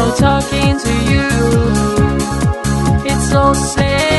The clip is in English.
no talking to you. It's so sad.